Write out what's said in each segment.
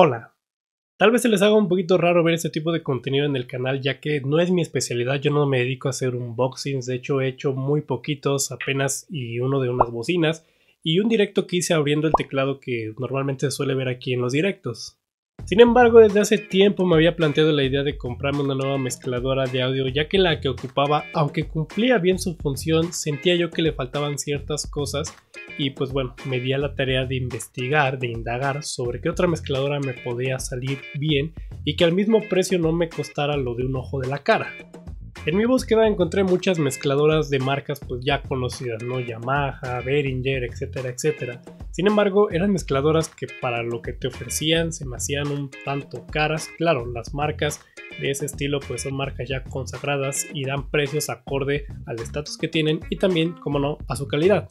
Hola, tal vez se les haga un poquito raro ver este tipo de contenido en el canal, ya que no es mi especialidad. Yo no me dedico a hacer unboxings, de hecho he hecho muy poquitos apenas, y uno de unas bocinas y un directo que hice abriendo el teclado que normalmente se suele ver aquí en los directos. Sin embargo, desde hace tiempo me había planteado la idea de comprarme una nueva mezcladora de audio, ya que la que ocupaba, aunque cumplía bien su función, sentía yo que le faltaban ciertas cosas. Y pues bueno, me di a la tarea de investigar, de indagar sobre qué otra mezcladora me podía salir bien y que al mismo precio no me costara lo de un ojo de la cara. En mi búsqueda encontré muchas mezcladoras de marcas pues ya conocidas, ¿no? Yamaha, Behringer, etcétera, etcétera. Sin embargo, eran mezcladoras que para lo que te ofrecían se me hacían un tanto caras. Claro, las marcas de ese estilo pues son marcas ya consagradas y dan precios acorde al estatus que tienen y también, como no, a su calidad.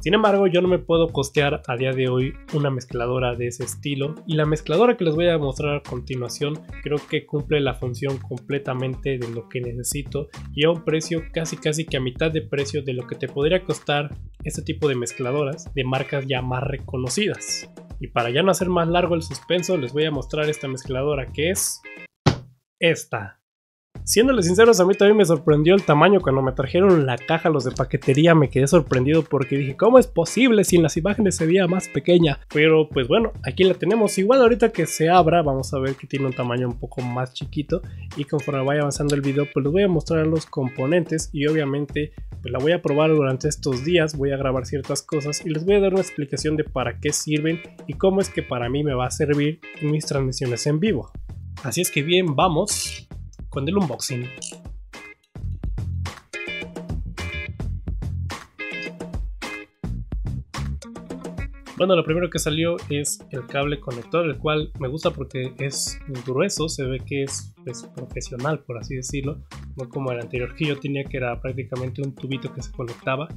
Sin embargo, yo no me puedo costear a día de hoy una mezcladora de ese estilo, y la mezcladora que les voy a mostrar a continuación creo que cumple la función completamente de lo que necesito y a un precio casi que a mitad de precio de lo que te podría costar este tipo de mezcladoras de marcas ya más reconocidas. Y para ya no hacer más largo el suspenso, les voy a mostrar esta mezcladora, que es esta. Siéndoles sinceros, a mí también me sorprendió el tamaño. Cuando me trajeron la caja los de paquetería me quedé sorprendido porque dije, ¿cómo es posible si en las imágenes se veía más pequeña? Pero pues bueno, aquí la tenemos. Igual ahorita que se abra vamos a ver que tiene un tamaño un poco más chiquito, y conforme vaya avanzando el video pues les voy a mostrar los componentes y obviamente pues la voy a probar durante estos días. Voy a grabar ciertas cosas y les voy a dar una explicación de para qué sirven y cómo es que para mí me va a servir en mis transmisiones en vivo. Así es que bien, vamos con el unboxing. Bueno, lo primero que salió es el cable conector, el cual me gusta porque es grueso, se ve que es profesional, por así decirlo, no como el anterior que yo tenía, que era prácticamente un tubito que se conectaba.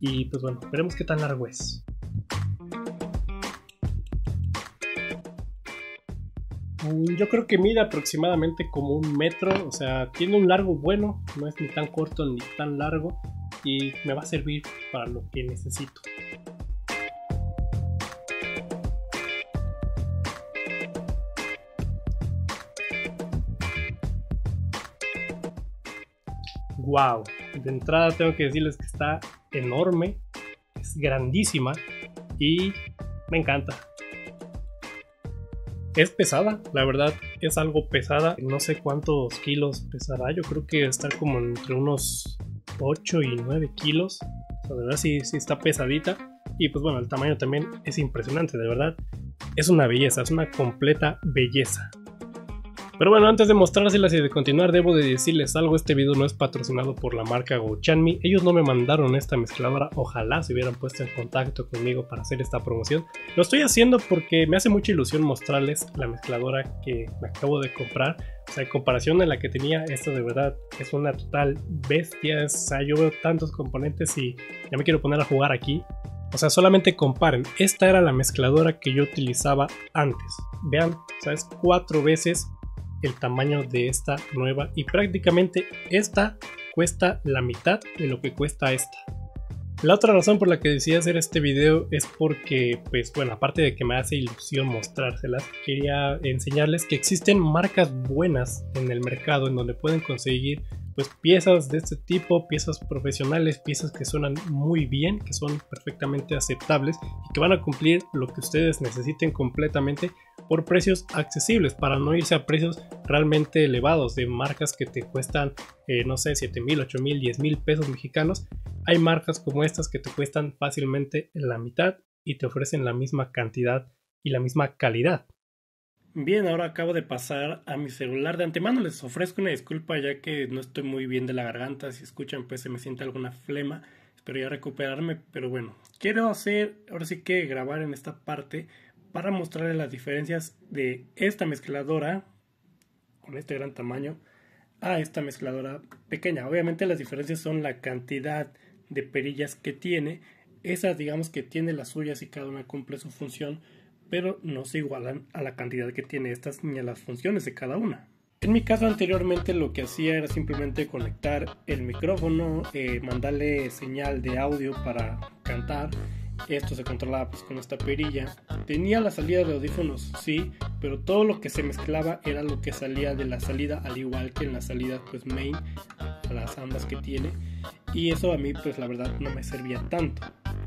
Y pues bueno, veremos qué tan largo es. Yo creo que mide aproximadamente como 1 metro, o sea, tiene un largo bueno, no es ni tan corto ni tan largo, y me va a servir para lo que necesito. Wow, de entrada tengo que decirles que está enorme, es grandísima y me encanta. Es pesada, la verdad es algo pesada, no sé cuántos kilos pesará, yo creo que está como entre unos 8 y 9 kilos, o sea, de verdad sí está pesadita. Y pues bueno, el tamaño también es impresionante, de verdad, es una belleza, es una completa belleza. Pero bueno, antes de mostrárselas y de continuar, debo de decirles algo. Este video no es patrocinado por la marca Gochanmi. Ellos no me mandaron esta mezcladora. Ojalá se hubieran puesto en contacto conmigo para hacer esta promoción. Lo estoy haciendo porque me hace mucha ilusión mostrarles la mezcladora que me acabo de comprar. O sea, en comparación a la que tenía, esta de verdad es una total bestia. O sea, yo veo tantos componentes y ya me quiero poner a jugar aquí. O sea, solamente comparen, esta era la mezcladora que yo utilizaba antes. Vean, o sea, es 4 veces el tamaño de esta nueva, y prácticamente esta cuesta la mitad de lo que cuesta esta. La otra razón por la que decidí hacer este video es porque, pues bueno, aparte de que me hace ilusión mostrárselas, quería enseñarles que existen marcas buenas en el mercado en donde pueden conseguir pues piezas de este tipo, piezas profesionales, piezas que suenan muy bien, que son perfectamente aceptables y que van a cumplir lo que ustedes necesiten completamente, por precios accesibles, para no irse a precios realmente elevados de marcas que te cuestan, no sé, 7,000, 8,000, 10,000 pesos mexicanos. Hay marcas como estas que te cuestan fácilmente la mitad y te ofrecen la misma cantidad y la misma calidad. Bien, ahora acabo de pasar a mi celular. De antemano les ofrezco una disculpa, ya que no estoy muy bien de la garganta. Si escuchan, pues se me siente alguna flema. Espero ya recuperarme, pero bueno. Quiero hacer, ahora sí que grabar en esta parte para mostrarles las diferencias de esta mezcladora con este gran tamaño a esta mezcladora pequeña. Obviamente las diferencias son la cantidad de perillas que tiene. Esas, digamos que tiene las suyas y cada una cumple su función, pero no se igualan a la cantidad que tiene estas ni a las funciones de cada una. En mi caso anteriormente lo que hacía era simplemente conectar el micrófono, mandarle señal de audio para cantar. Esto se controlaba pues con esta perilla. Tenía la salida de audífonos, sí, pero todo lo que se mezclaba era lo que salía de la salida, al igual que en la salida pues main, a las ambas que tiene, y eso a mí pues la verdad no me servía tanto.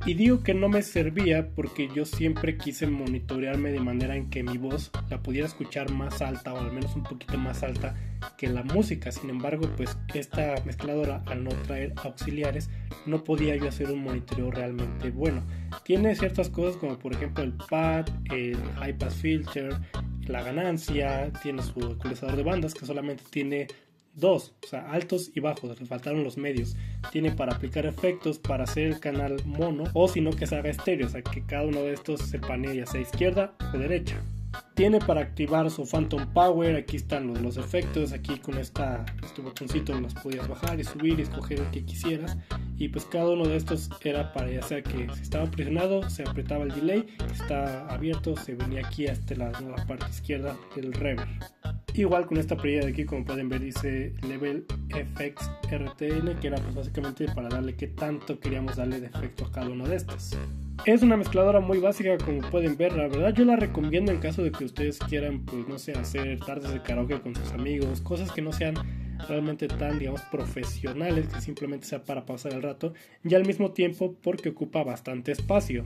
Y digo que no me servía porque yo siempre quise monitorearme de manera en que mi voz la pudiera escuchar más alta, o al menos un poquito más alta que la música. Sin embargo, pues esta mezcladora, al no traer auxiliares, no podía yo hacer un monitoreo realmente bueno. Tiene ciertas cosas como por ejemplo el pad, el high pass filter, la ganancia, tiene su ecualizador de bandas que solamente tiene dos, o sea, altos y bajos, le faltaron los medios. Tiene para aplicar efectos, para hacer el canal mono, o si no que se haga estéreo, o sea, que cada uno de estos se panee ya sea izquierda o derecha. Tiene para activar su Phantom Power, aquí están los efectos, aquí con este botoncito los podías bajar y subir y escoger el que quisieras. Y pues cada uno de estos era para ya sea que si estaba presionado se apretaba el delay, si estaba abierto se venía aquí hasta la parte izquierda del reverb. Igual con esta perilla de aquí, como pueden ver, dice Level Effects RTN, que era pues básicamente para darle qué tanto queríamos darle de efecto a cada uno de estos. Es una mezcladora muy básica, como pueden ver. La verdad yo la recomiendo en caso de que ustedes quieran, pues no sé, hacer tardes de karaoke con sus amigos, cosas que no sean realmente tan, digamos, profesionales, que simplemente sea para pasar el rato, y al mismo tiempo porque ocupa bastante espacio.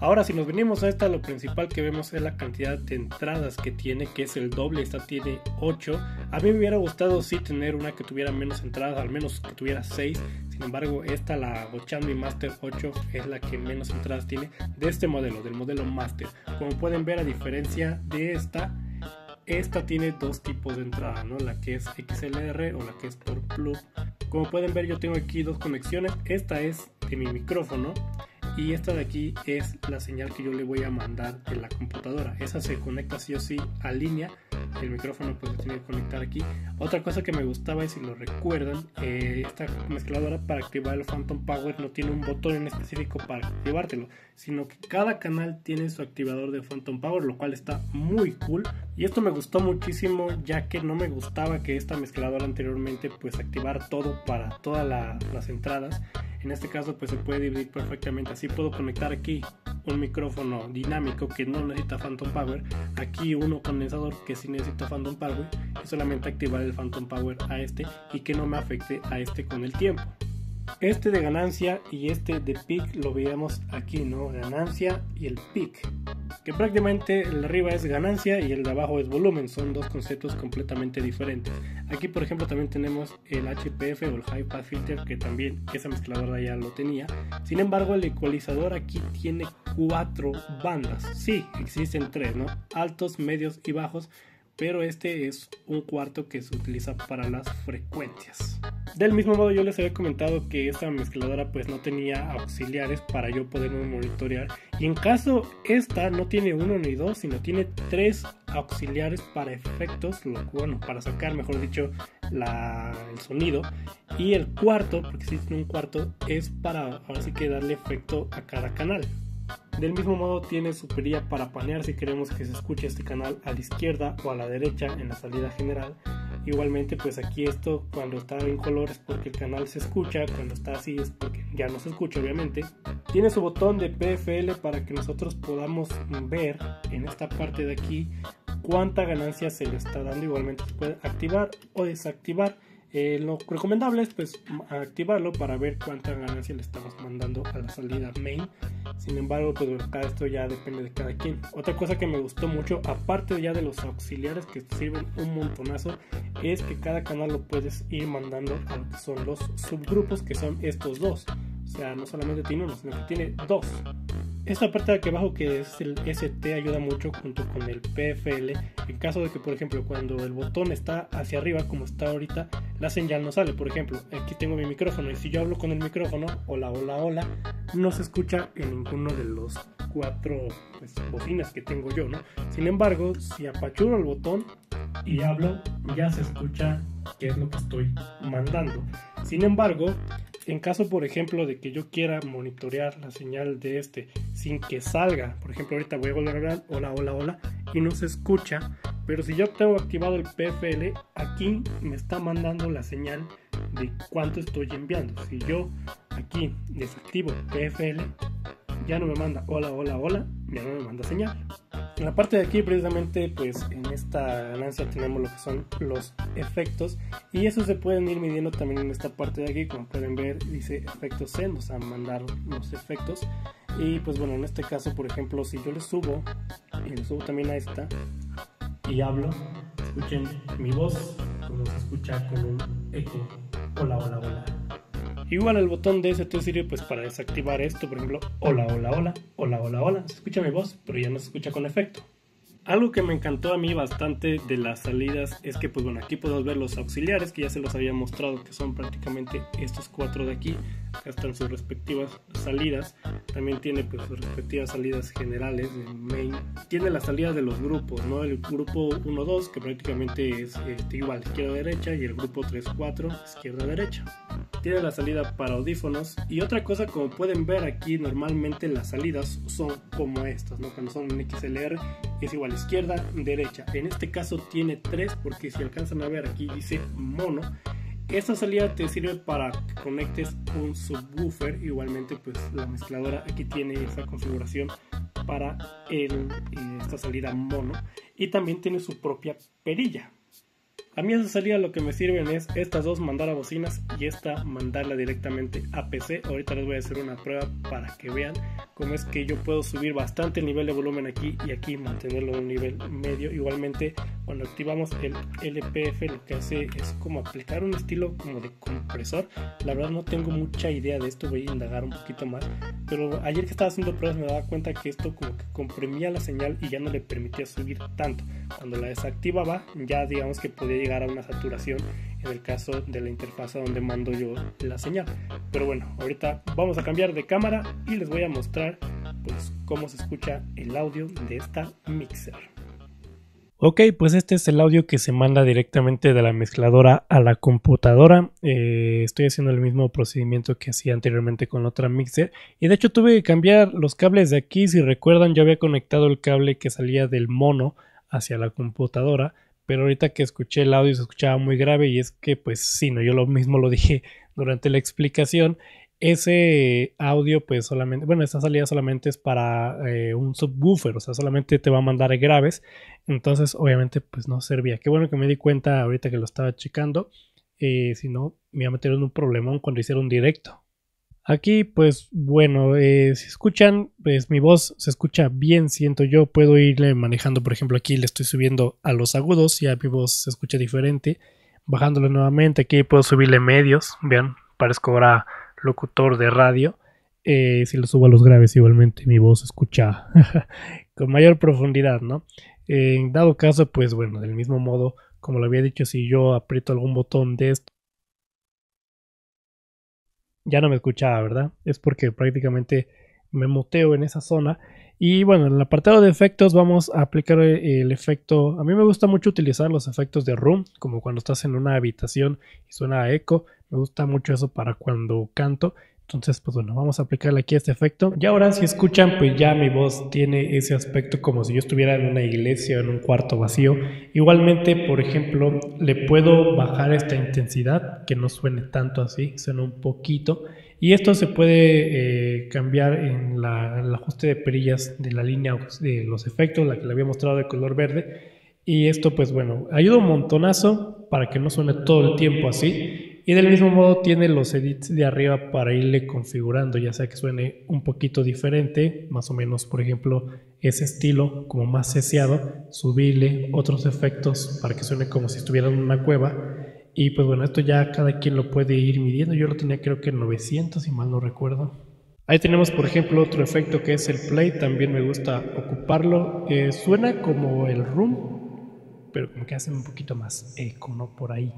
Ahora, si nos venimos a esta, lo principal que vemos es la cantidad de entradas que tiene, que es el doble. Esta tiene 8. A mí me hubiera gustado sí tener una que tuviera menos entradas, al menos que tuviera 6. Sin embargo, esta, la Gochanmi Master 8, es la que menos entradas tiene de este modelo, del modelo Master. Como pueden ver, a diferencia de esta tiene dos tipos de entrada, ¿no? La que es XLR o la que es Port Plus. Como pueden ver, yo tengo aquí dos conexiones. Esta es de mi micrófono, y esta de aquí es la señal que yo le voy a mandar de la computadora. Esa se conecta sí o sí a línea. El micrófono pues se tiene que conectar aquí. Otra cosa que me gustaba es, si lo recuerdan, esta mezcladora para activar el Phantom Power no tiene un botón en específico para activártelo, sino que cada canal tiene su activador de Phantom Power, lo cual está muy cool. Y esto me gustó muchísimo, ya que no me gustaba que esta mezcladora anteriormente pues activar todo para todas las entradas. En este caso pues se puede dividir perfectamente, así puedo conectar aquí un micrófono dinámico que no necesita Phantom Power, aquí uno condensador que sí necesita Phantom Power, y solamente activar el Phantom Power a este y que no me afecte a este con el tiempo. Este de ganancia y este de peak lo veíamos aquí, ¿no? Ganancia y el peak, que prácticamente el de arriba es ganancia y el de abajo es volumen, son dos conceptos completamente diferentes. Aquí por ejemplo también tenemos el HPF o el high pass filter, que también esa mezcladora ya lo tenía. Sin embargo, el ecualizador aquí tiene 4 bandas, sí, existen 3, ¿no? Altos, medios y bajos, pero este es un cuarto que se utiliza para las frecuencias. Del mismo modo, yo les había comentado que esta mezcladora pues no tenía auxiliares para yo poderme monitorear, y en caso esta no tiene 1 ni 2, sino tiene 3 auxiliares para efectos, bueno, para sacar mejor dicho el sonido, y el cuarto, porque sí tiene un cuarto, es para ahora sí que darle efecto a cada canal. Del mismo modo tiene su perilla para panear si queremos que se escuche este canal a la izquierda o a la derecha en la salida general. Igualmente pues aquí esto cuando está en color es porque el canal se escucha, cuando está así es porque ya no se escucha obviamente. Tiene su botón de PFL para que nosotros podamos ver en esta parte de aquí cuánta ganancia se le está dando. Igualmente se puede activar o desactivar. Lo recomendable es pues activarlo para ver cuánta ganancia le estamos mandando a la salida main. Sin embargo, pues acá esto ya depende de cada quien. Otra cosa que me gustó mucho, aparte ya de los auxiliares que sirven un montonazo, es que cada canal lo puedes ir mandando a lo que son los subgrupos, que son estos dos. O sea, no solamente tiene uno, sino que tiene dos. Esta parte de aquí abajo, que es el ST, ayuda mucho junto con el PFL en caso de que por ejemplo cuando el botón está hacia arriba como está ahorita, la señal no sale. Por ejemplo, aquí tengo mi micrófono y si yo hablo con el micrófono, hola, hola, hola, no se escucha en ninguno de los 4 pues, bocinas que tengo yo, ¿no? Sin embargo, si apachuro el botón y hablo, ya se escucha qué es lo que estoy mandando. Sin embargo, en caso por ejemplo de que yo quiera monitorear la señal de este sin que salga, por ejemplo ahorita voy a volver a hablar hola, hola, hola y no se escucha, pero si yo tengo activado el PFL, aquí me está mandando la señal de cuánto estoy enviando. Si yo aquí desactivo PFL, ya no me manda hola, hola, hola, ya no me manda señal. En la parte de aquí precisamente, pues en esta ganancia tenemos lo que son los efectos, y eso se pueden ir midiendo también en esta parte de aquí, como pueden ver dice efectos C, nos van a mandar los efectos. Y pues bueno, en este caso por ejemplo, si yo le subo y le subo también a esta y hablo, escuchen mi voz como se escucha con un eco. Hola, hola, hola. Igual el botón de ST sirve pues para desactivar esto, por ejemplo, hola, hola, hola, hola, hola, hola. Se escucha mi voz, pero ya no se escucha con efecto. Algo que me encantó a mí bastante de las salidas es que pues bueno, aquí podemos ver los auxiliares que ya se los había mostrado, que son prácticamente estos cuatro de aquí. Acá están sus respectivas salidas. También tiene pues sus respectivas salidas generales de main. Tiene las salidas de los grupos, ¿no? El grupo 1-2 que prácticamente es igual, izquierda-derecha, y el grupo 3-4, izquierda-derecha. Tiene la salida para audífonos. Y otra cosa, como pueden ver aquí, normalmente las salidas son como estas, ¿no? Cuando son en XLR es igual izquierda, derecha. En este caso tiene 3, porque si alcanzan a ver aquí dice mono. Esta salida te sirve para que conectes un subwoofer. Igualmente pues la mezcladora aquí tiene esa configuración para esta salida mono, y también tiene su propia perilla. A mí esa salida lo que me sirven es estas dos, mandar a bocinas, y esta mandarla directamente a PC. Ahorita les voy a hacer una prueba para que vean cómo es que yo puedo subir bastante el nivel de volumen aquí, y aquí mantenerlo a un nivel medio. Igualmente cuando activamos el LPF lo que hace es como aplicar un estilo como de compresor. La verdad no tengo mucha idea de esto, voy a indagar un poquito más. Pero ayer que estaba haciendo pruebas me daba cuenta que esto como que comprimía la señal y ya no le permitía subir tanto. Cuando la desactivaba ya digamos que podía llegar a una saturación en el caso de la interfaz donde mando yo la señal. Pero bueno, ahorita vamos a cambiar de cámara y les voy a mostrar pues cómo se escucha el audio de esta mixer. Ok, pues este es el audio que se manda directamente de la mezcladora a la computadora. Estoy haciendo el mismo procedimiento que hacía anteriormente con la otra mixer. Y de hecho tuve que cambiar los cables de aquí. Si recuerdan, yo había conectado el cable que salía del mono hacia la computadora, pero ahorita que escuché el audio se escuchaba muy grave, y es que pues sí, no, yo lo mismo lo dije durante la explicación. Ese audio pues solamente, bueno, esta salida solamente es para un subwoofer, o sea, solamente te va a mandar graves, entonces obviamente pues no servía. Qué bueno que me di cuenta ahorita que lo estaba checando, si no me iba a meter en un problemón cuando hiciera un directo. Aquí pues bueno, si escuchan, pues mi voz se escucha bien, siento yo, puedo irle manejando. Por ejemplo aquí le estoy subiendo a los agudos, ya mi voz se escucha diferente, bajándolo nuevamente, aquí puedo subirle medios, vean, parezco ahora locutor de radio. Si lo subo a los graves igualmente mi voz se escucha con mayor profundidad, ¿no? En dado caso pues bueno, del mismo modo como lo había dicho, si yo aprieto algún botón de esto ya no me escuchaba, ¿verdad? Es porque prácticamente me muteo en esa zona. Y bueno, en el apartado de efectos vamos a aplicar el efecto. A mí me gusta mucho utilizar los efectos de room, como cuando estás en una habitación y suena a eco. Me gusta mucho eso para cuando canto. Entonces pues bueno, vamos a aplicarle aquí este efecto. Y ahora si escuchan pues ya mi voz tiene ese aspecto como si yo estuviera en una iglesia o en un cuarto vacío. Igualmente por ejemplo le puedo bajar esta intensidad, que no suene tanto así, suena un poquito. Y esto se puede cambiar en el ajuste de perillas de la línea de los efectos, la que le había mostrado de color verde. Y esto pues bueno, ayuda un montonazo para que no suene todo el tiempo así. Y del mismo modo tiene los edits de arriba para irle configurando, ya sea que suene un poquito diferente, más o menos, por ejemplo, ese estilo como más seseado, subirle otros efectos para que suene como si estuviera en una cueva. Y pues bueno, esto ya cada quien lo puede ir midiendo. Yo lo tenía creo que 900, si mal no recuerdo. Ahí tenemos por ejemplo otro efecto que es el play, también me gusta ocuparlo. Suena como el room, pero como que hace un poquito más eco, ¿no? Por ahí.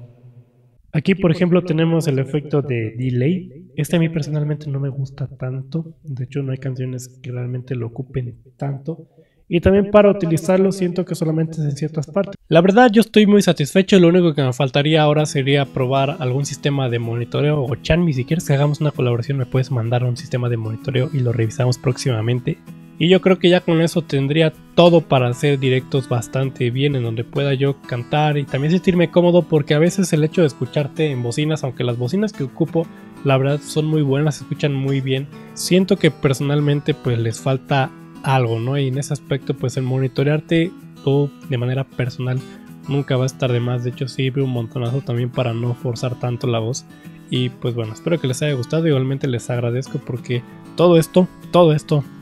Aquí por ejemplo tenemos el efecto de delay. Este a mí personalmente no me gusta tanto, de hecho no hay canciones que realmente lo ocupen tanto. Y también para utilizarlo siento que solamente es en ciertas partes. La verdad yo estoy muy satisfecho, lo único que me faltaría ahora sería probar algún sistema de monitoreo. O Gochanmi, si quieres que hagamos una colaboración me puedes mandar un sistema de monitoreo y lo revisamos próximamente. Y yo creo que ya con eso tendría todo para hacer directos bastante bien, en donde pueda yo cantar y también sentirme cómodo, porque a veces el hecho de escucharte en bocinas, aunque las bocinas que ocupo la verdad son muy buenas, se escuchan muy bien, siento que personalmente pues les falta algo, ¿no? Y en ese aspecto, pues el monitorearte todo de manera personal nunca va a estar de más. De hecho, sirve un montonazo también para no forzar tanto la voz. Y pues bueno, espero que les haya gustado. Igualmente les agradezco porque todo esto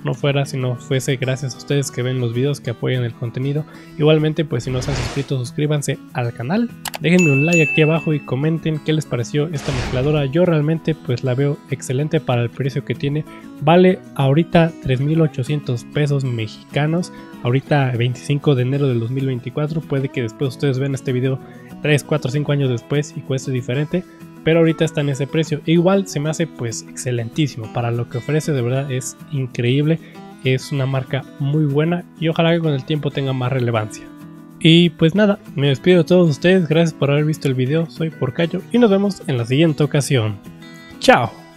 no fuera si no fuese gracias a ustedes que ven los videos, que apoyan el contenido. Igualmente, pues si no se han suscrito, suscríbanse al canal. Déjenme un like aquí abajo y comenten qué les pareció esta mezcladora. Yo realmente pues la veo excelente para el precio que tiene. Vale ahorita 3,800 pesos mexicanos. Ahorita 25 de enero del 2024. Puede que después ustedes vean este video 3, 4, 5 años después y cueste diferente. Pero ahorita está en ese precio. Igual se me hace pues excelentísimo. Para lo que ofrece, de verdad es increíble. Es una marca muy buena y ojalá que con el tiempo tenga más relevancia. Y pues nada, me despido de todos ustedes. Gracias por haber visto el video. Soy Porcayo y nos vemos en la siguiente ocasión. Chao.